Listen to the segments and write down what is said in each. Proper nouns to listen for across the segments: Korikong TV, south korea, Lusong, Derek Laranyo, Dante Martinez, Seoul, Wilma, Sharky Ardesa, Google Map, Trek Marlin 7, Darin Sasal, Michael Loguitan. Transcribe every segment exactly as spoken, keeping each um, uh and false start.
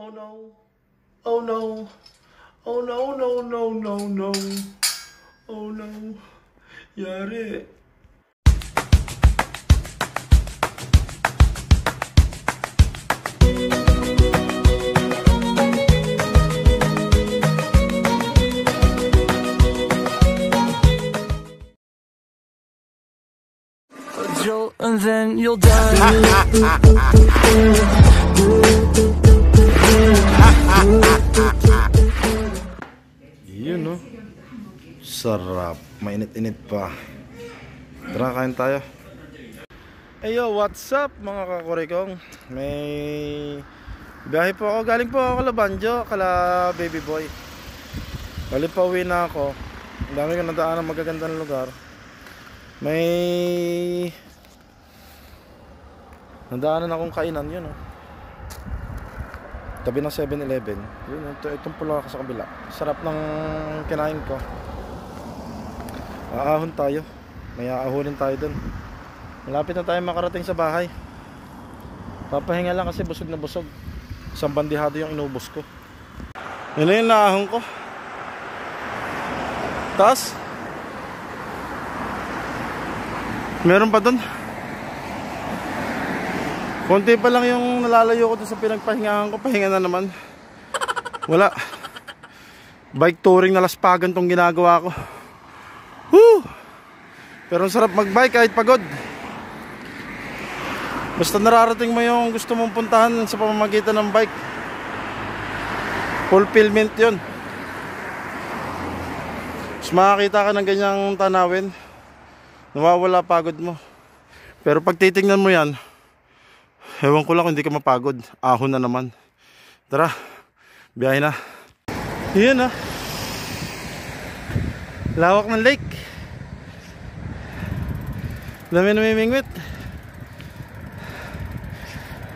Oh no, oh no, oh no, no, no, no, no, oh no, yare. Jolt and then you'll die. Yun no, sarap, mainit-init pa. Tara, kain tayo. Hey yo, what's up mga kakorikong? May biyahe po ako, galing po ako kala Banjo, kala Baby Boy. Galing pa uwi na ako. Ang dami ko nadaan ng magagandang lugar. May nadaanan akong kainan yun no, tabi ng seven eleven. Ito, itong pula ka sa kabila. Sarap ng kinain ko. Aahon tayo. May aahonin tayo dun. Malapit na tayo makarating sa bahay. Papahinga lang kasi busog na busog. Isang bandihado yung inubos ko. Yun na aahon ko. Taas. Meron pa dun. Konti pa lang yung nalalayo ko dun sa pinagpahingahan ko. Pahinga na naman. Wala. Bike touring na Laspagan tong ginagawa ko. Woo! Pero ang sarap magbike kahit pagod. Basta nararating mo yung gusto mong puntahan sa pamamagitan ng bike. Fulfillment yun. Mas makakita ka ng ganyang tanawin. Nawawala pagod mo. Pero pag titingnan mo yan, ewan ko lang kung hindi ka mapagod. Ahon na naman. Tara, biyahe na. Yun ah, lawak ng lake. Dami namimingwit.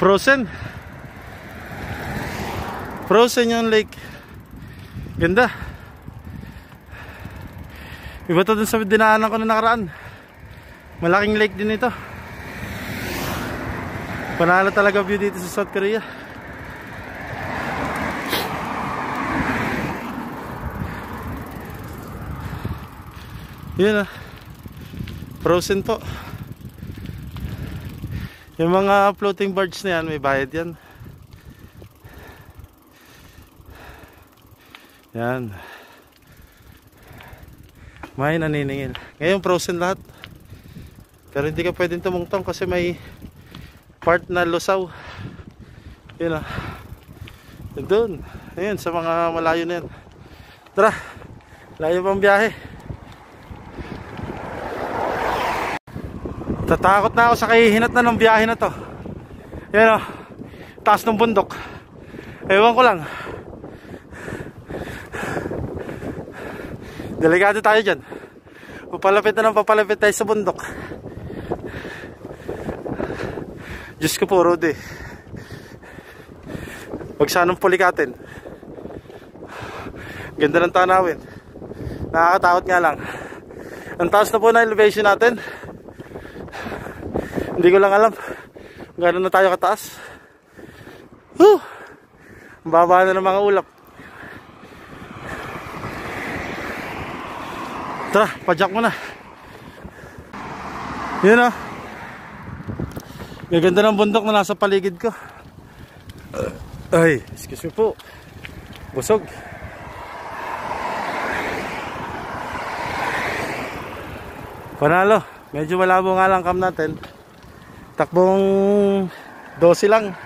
Frozen. Frozen yung lake. Ganda. Iba to dun sa dinaanan ko na nakaraan. Malaking lake din ito. Panalo talaga view dito sa South Korea. Yun ah, frozen po. Yung mga floating barge na yan, may bayad yan. Yan. May naniningil. Ngayon frozen lahat. Pero hindi ka pwedeng tumungtong kasi may part na lusaw. Yun ah, doon, ayun sa mga malayo na yan. Tara, layo pang biyahe. Tatakot na ako sa kahihinat na ng biyahe na to. Yun ah, taas ng bundok. Ewan ko lang, delikado tayo dyan. Papalapit na ng papalapit tayo sa bundok. Diyos ko po, Rode. Huwag sanang pulikatin. Ganda ng tanawin. Nakakatakot nga lang. Ang taas na po na elevation natin. Hindi ko lang alam kung gano'n na tayo kataas. Woo! Ang baba na ng mga ulap. Tara, pajak mo na. Yun ah, gaganda ng bundok na nasa paligid ko. Ay, excuse me po. Busog. Panalo. Medyo malabo nga lang cam natin. Takbong dose lang.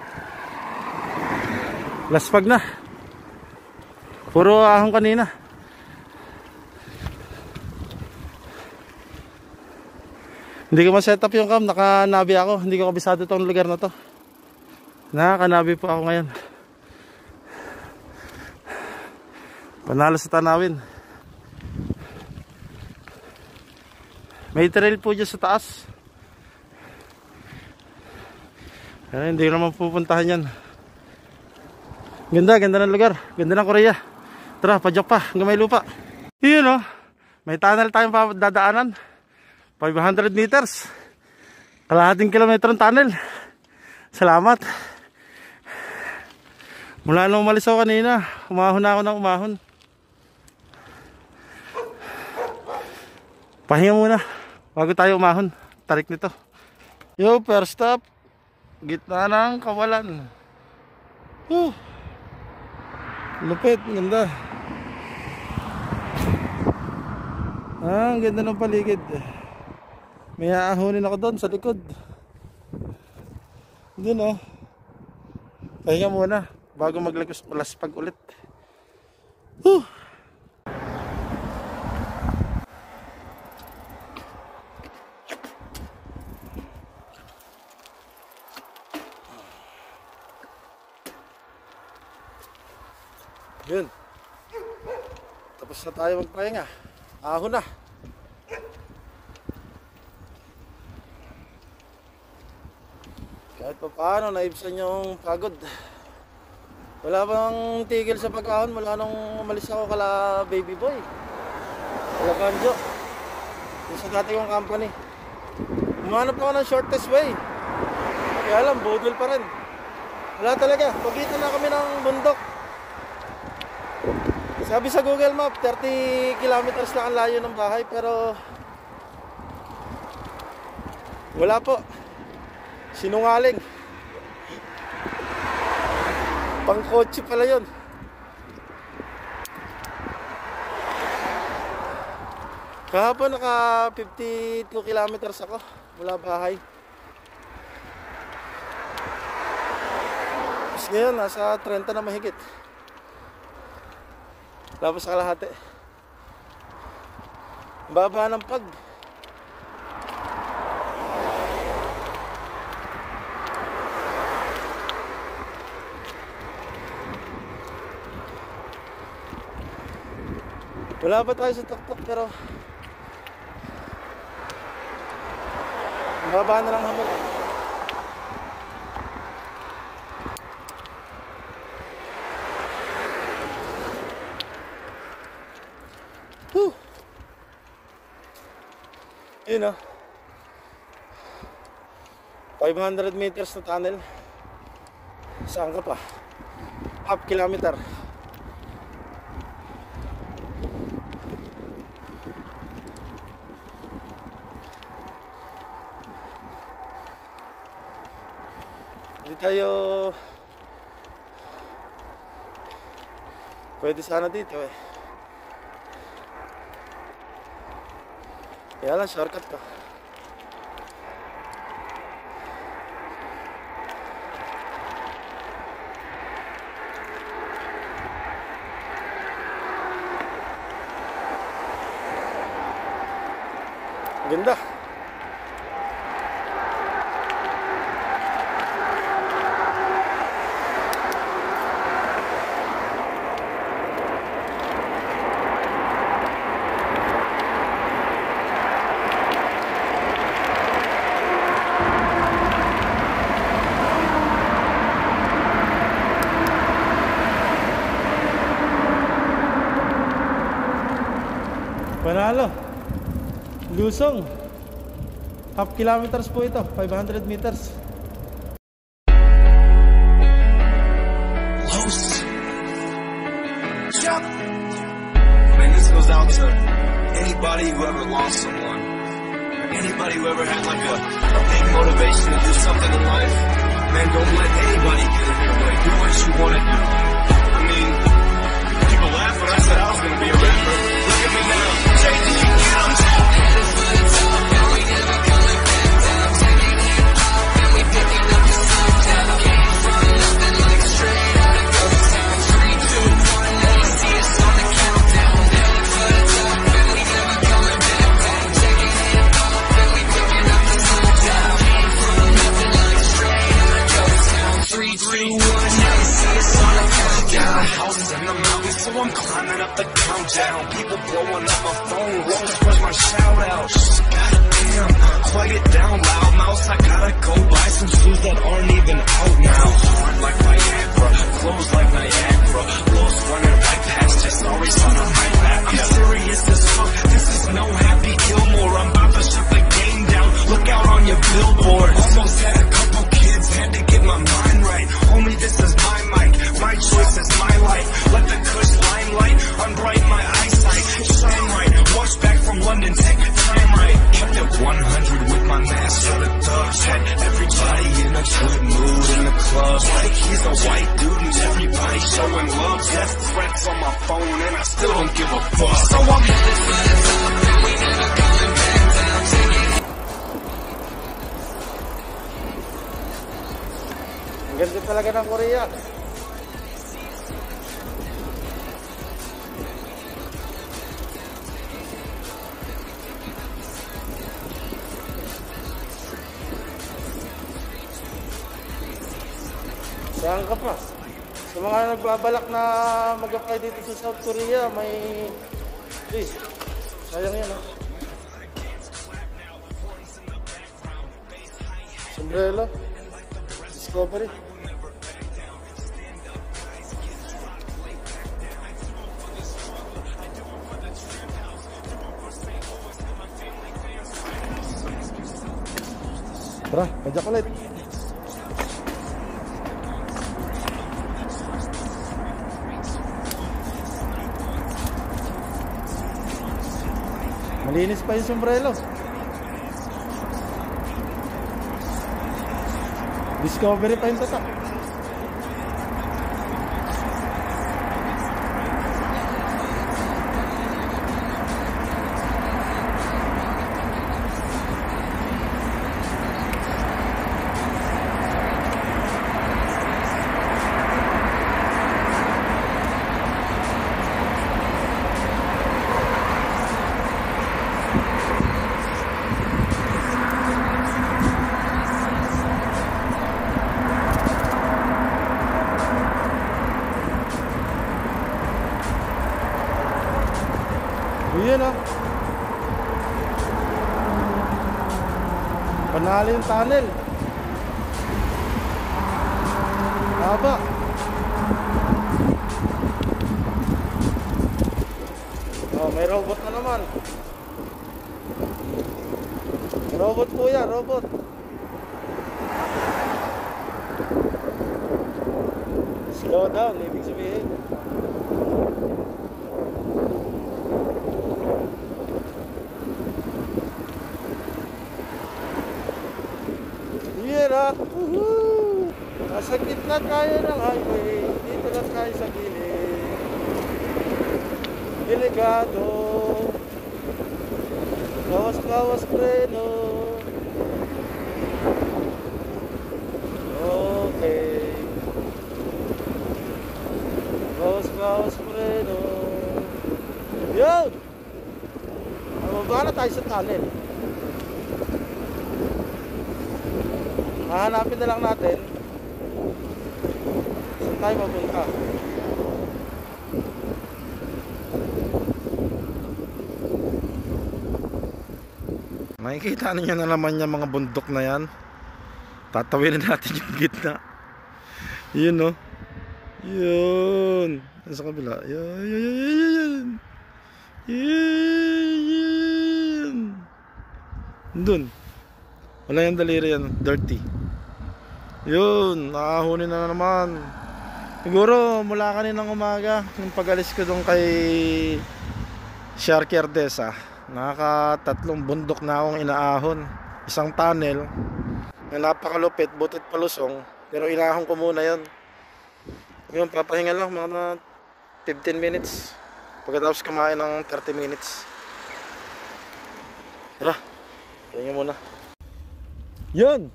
Laspag na. Puro ahong kanina. Hindi ko ma-set up yung cam, nakanabi ako. Hindi ko kabisado itong lugar na to. Nakakanabi po ako ngayon. Panalo sa tanawin. May trail po dyan sa taas. Ay, hindi ko naman pupuntahan yan. Ganda, ganda ng lugar. Ganda ng Korea. Tara, padyak pa hanggang may lupa. Yun o, may tunnel tayong dadaanan. five hundred meters. Kalahating kilometro ng tunnel. Salamat. Mula nung umalis ako kanina, umahon na ako ng umahon. Pahinga muna bago tayo umahon. Tarik nito. Yo, first stop. Gitna ng Kawalan. Huh. Lupit, ganda. Ah, ang ganda ng paligid. May haahonin ako doon sa likod. Doon oh. Pahinga muna bago maglagpas-laspag ulit. Huh. Yun. Tapos na tayo magpahinga. Ahon na. Kahit pa paano, naibsan yung pagod. Wala bang tigil sa pag-ahon mula nung umalis ako kala baby boy. Kala Kanjo. Yung sa dati kong company. Umanap ako ng shortest way. Kaya alam, budol pa rin. Wala talaga. Pagitan na kami ng bundok. Sabi sa Google Map, thirty kilometers lang ang layo ng bahay, pero wala po. Sinungaling. Pangkotse pala yun. Kahapon naka fifty-two kilometers ako mula bahay. Tapos ngayon, nasa thirty na mahigit. Tapos sa kalahati. Baba ng pag. Wala pa tayo sa tuktok pero baba na lang hamon. Yun know, five hundred meters na tunnel. Saan ka pa? Half kilometer. Hindi tayo pwede sana dito eh. Kaya lang, shortcut ko. Ganda. Panalo. Lusong. Half kilometers po ito, five hundred meters. Close. Jump. I mean, this goes out to anybody who ever lost someone. Anybody who ever had like a, a big motivation to do something in life. Man, don't let anybody get in your way. Do what you want to do. I mean, people laugh when I said I was going to be a rapper. Look at me now. Billboard. Almost had a couple kids, had to get my mind right. Homie, this is my mic, my choice. showing love, death threats on my phone, and I still don't give a fuck. So I'm headed for the top, and we never coming back down. Ang ganda talaga ng Korea. Saan ka pa? Sa mga nagbabalak na mag-apply dito sa South Korea, may... Please, sayang yan ha. Sombrero, Discovery. Tara, pajak ulit. Malinis pa yung sombrero. Discovery pa yung tatak. Panalo yung tunnel. Haba. Oh, may robot na naman. Robot kuya, robot. Slow down, ibig sabihin. Woohoo! Nasa gitna tayo ng highway. Dito lang tayo sa gilid. Delikado. Lawas-lawas preno. Okay. Lawas-lawas preno. Yun! Mababa na tayo sa tunnel. Hahanapin na lang natin saan tayo mapunta. Makikita niyo na naman yung mga bundok na yan. Tatawin na natin yung gitna. Yun no. Yun. Sa kabila. Yun. Yun. Yun. Dun. Wala yung daliri yan. Dirty. Yun, nakahunin na naman. Siguro mula kaninang umaga, yung pag-alis ko doon kay Sharky Ardesa, nakakatatlong bundok na akong inaahon. Isang tunnel na napakalupit, butit palusong, pero inaahon ko muna yun. Yun, papahinga lang mga fifteen minutes. Pagkatapos kumain ng thirty minutes. Tara, tingnan muna. Yun!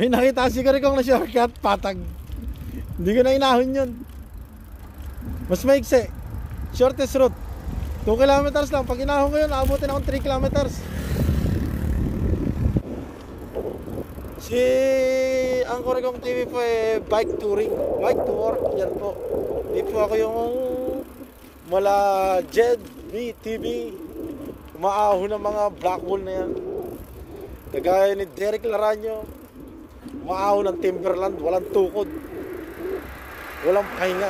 May nakita si Korikong na shortcut, patag. Hindi ko na inahon yun. Mas maigse. Shortest route. two kilometers lang. Pag inahon ko yun, aabutin akong three kilometers. Si... Ang Korikong T V po eh, bike touring. Bike to work. Yan po. Di po ako yung... Mala... Jed, B, T V. Umaahon ng mga black wall na yan. Kagaya ni Derek Laranyo. Maahaw ng Timberland, walang tukod, walang pahinga.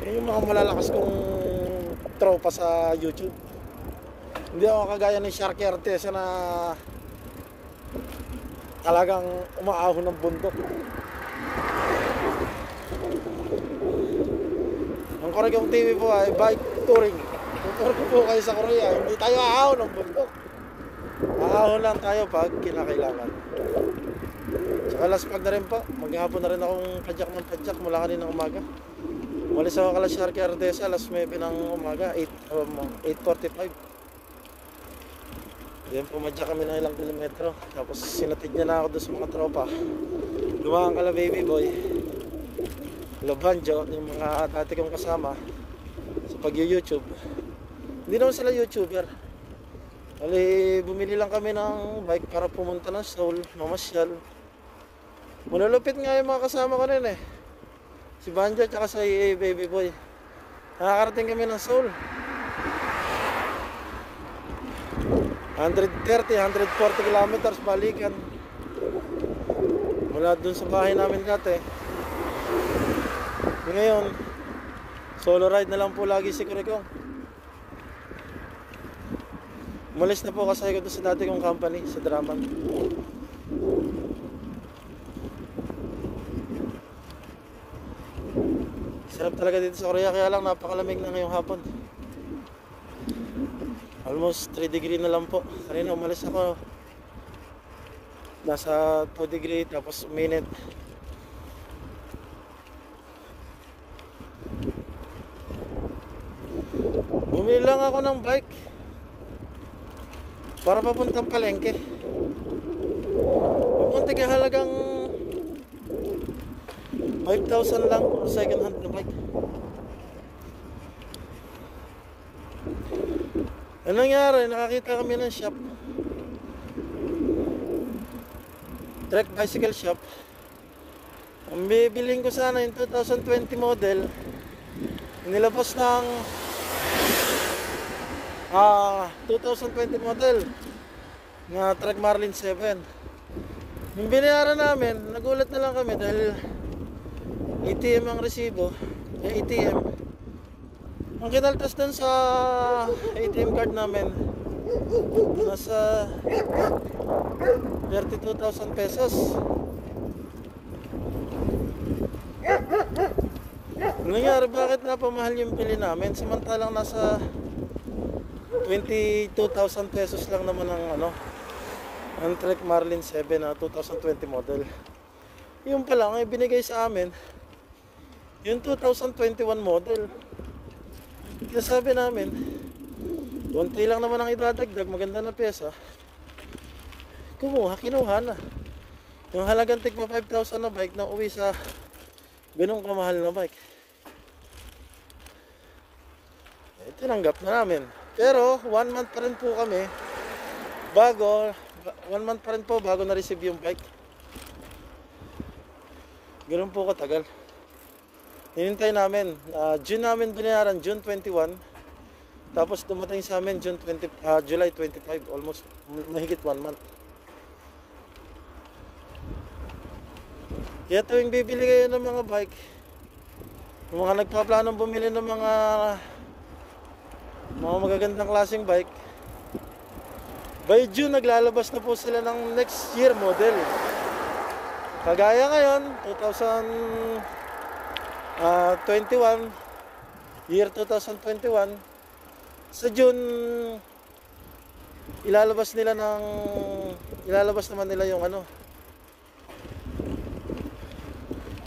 Yan yung mga malalakas kong tropa sa YouTube. Hindi ako kagaya ni Sharky Artesa na talagang umaahaw ng bundok. Ang Korikong T V po ay bike touring. Tutor ko po kayo sa Korea, hindi tayo aahaw ng bundok. Aahaw lang tayo pag kinakailangan. Alas pag na rin po. Maghapon na rin akong padyak ng padyak mula kanina umaga. Walis ako kala si Arke Ardesa alas nuwebe ng umaga, eight forty-five. Then pumadyak kami ng ilang kilometro. Tapos sinatid niya na ako doon sa mga tropa. Lumakang kala baby boy, Lobanjo, yung mga dati kong kasama sa pag-YouTube. Hindi naman sila YouTuber. Hali, bumili lang kami ng bike para pumunta ng Seoul, mamasyal. Manulupit nga yung mga kasama ko nun eh. Si Banjo at si eh, Baby Boy. Nakakarating kami ng Seoul. one thirty, one forty kilometers balikan. Mula dun sa bahay namin dati. Ngayon, solo ride na lang po lagi si Korikong. Umalis na po kasi ko sa dati kong company, sa Draman. Sarap talaga dito sa Korea, kaya lang napakalamig na ngayong hapon. Almost three degree na lang po. Kanina umalis ako, nasa two degree tapos uminit. Bumili lang ako ng bike para papuntang palengke. Papunta kahalagang five thousand lang for second hand na bike. Anong nangyari? Nakakita kami ng shop, Trek Bicycle Shop. Ang bibiling ko sana yung twenty twenty model, nilabas ng Ah, twenty twenty model na Trek Marlin seven. Yung binayaran namin, nagulat na lang kami dahil A T M ang resibo, eh, A T M. Ang kinaltas dun sa A T M card namin, nasa thirty-two thousand pesos. Nangyari, bakit napamahal yung pili namin samantalang nasa twenty-two thousand pesos lang naman ang ano, ang Trek Marlin seven na twenty twenty model. Yung pala ang ibinigay sa amin, yung twenty twenty-one model. Kaya sabi namin, konti lang naman ang idadagdag, maganda na pesa. Kumuha, kinuha na. Yung halagang tigma five thousand na bike na uwi sa ganong kamahal na bike. Eh, tinanggap na namin. Pero one month pa rin po kami bago one month pa rin po bago na-receive yung bike. Ganoon po katagal. Hinintay namin, uh, June namin binayaran, June twenty-first. Tapos dumating sa amin June twentieth, uh, July twenty-fifth, almost mahigit one month. Kaya tuwing bibili kayo ng mga bike, yung mga nagpaplanong bumili ng mga mga magagandang klaseng bike, by June naglalabas na po sila ng next year model. Kagaya ngayon, twenty twenty-one, year twenty twenty-one, sa June ilalabas nila ng ilalabas naman nila yung ano,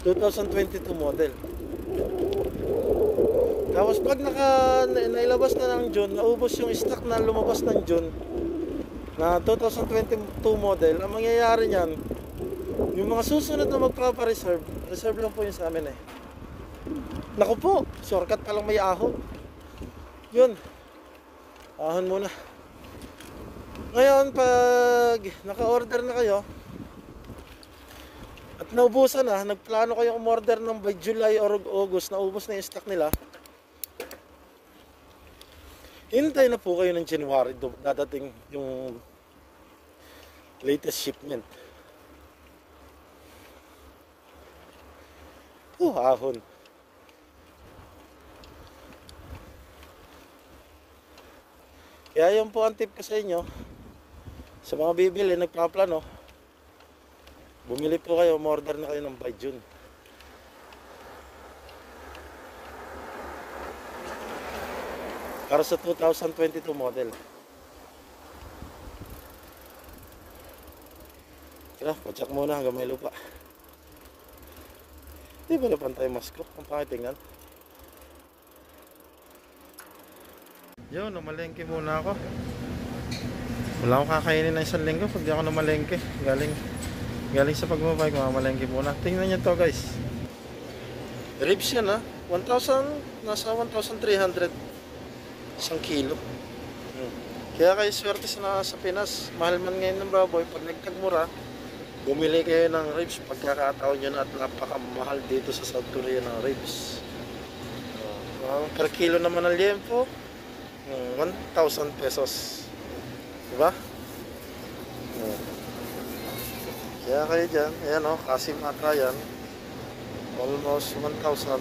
twenty twenty-two model. Tapos pag naka, nailabas na ng June, naubos yung stock na lumabas ng June na twenty twenty-two model, ang mangyayari niyan, yung mga susunod na magpapa-reserve, reserve lang po yun sa amin eh. Naku po, shortcut palang may ahon. Yun, ahon muna. Ngayon, pag naka-order na kayo, at naubusan na, nagplano kayong umorder ng by July or August, naubos na yung stock nila, hintay na po kayo ng January, dadating yung latest shipment. Oh, ahon. Kaya yun po ang tip ko sa inyo. Sa mga bibili, nagpaplano, bumili po kayo, umorder na kayo ng by June. Para sa twenty twenty-two model. Tira, pacheck muna hanggang may lupa. Di ba napantay mas ko? Ang pakitingnan. Yun, namalengke muna ako. Wala akong kakainin na isang linggo pag di ako namalengke. Galing, galing sa pagmabay, mamalengke muna. Tingnan nyo to guys. Ribs yan ha. one thousand, nasa one thousand three hundred. Isang kilo. Hmm. Kaya kayo swerte sa, sa Pinas. Mahal man ngayon ng baboy. Pag nagkagmura, bumili kayo ng ribs, pagkakataon nyo na at napakamahal dito sa South Korea ng ribs. Uh, per kilo naman ng liempo, one thousand pesos. Diba? Uh. Kaya kayo dyan, ayan o, kasimata yan. Almost one thousand.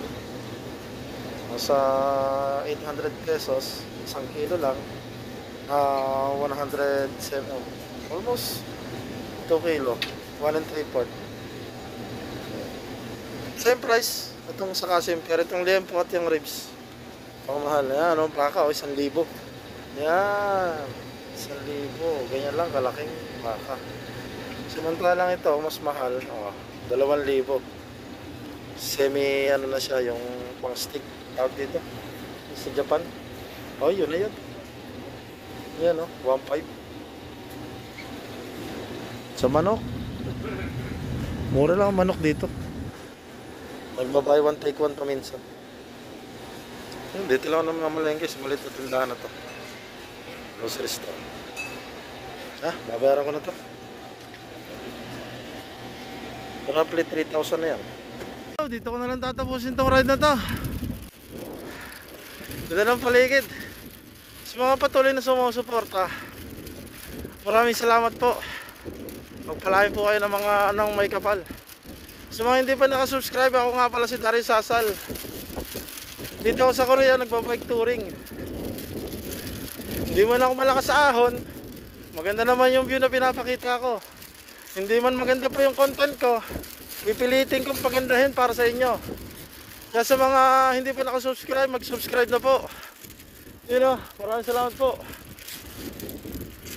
Nasa eight hundred pesos, isang kilo lang. Uh, one hundred seven, almost two kilo. one and three fourths. Same price. Itong sa kasim. Pero itong liempo at yung ribs. Pakamahal. Yan. Anong baka? O, isang libo. Yan. Isang libo. Ganyan lang. Kalaking baka. Samantala lang ito. Mas mahal. O, dalawang libo. Semi, ano na siya. Yung pang stick. Tawag dito. Sa Japan. O, yun na yun. Yan, o. One pipe. Sa manok. Mura lang ang manok dito. Magbabuy one take one paminsan. Dito lang ng mga malengke. Sumalit na tindahan na to. Grocery store. Ha? Babayaran ko na to. Roughly three thousand na yan. Dito ko na lang tatapusin tong ride na to. Dito lang paligid. Sa mga patuloy na sumusuporta, maraming salamat po. Magpalain po kayo ng mga anong may kapal. Sa mga hindi pa nakasubscribe, ako nga pala si Darin Sasal. Dito ako sa Korea, nagbabike touring. Hindi man ako malakas sa ahon, maganda naman yung view na pinapakita ko. Hindi man maganda pa yung content ko, pipilitin kong pagandahin para sa inyo. Kaya sa mga hindi pa nakasubscribe, mag-subscribe na po. Yun o, maraming salamat po.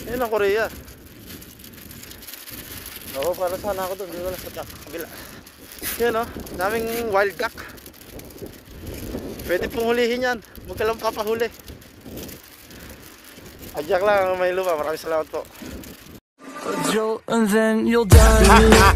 Yun ang Korea. Oo, para sana ako doon. Dito lang sa kabila. Yan o, daming wild duck. Pwede pong hulihin yan. Huwag ka lang papahuli. Adyak lang ang may lupa. Maraming salamat po. And then you'll die.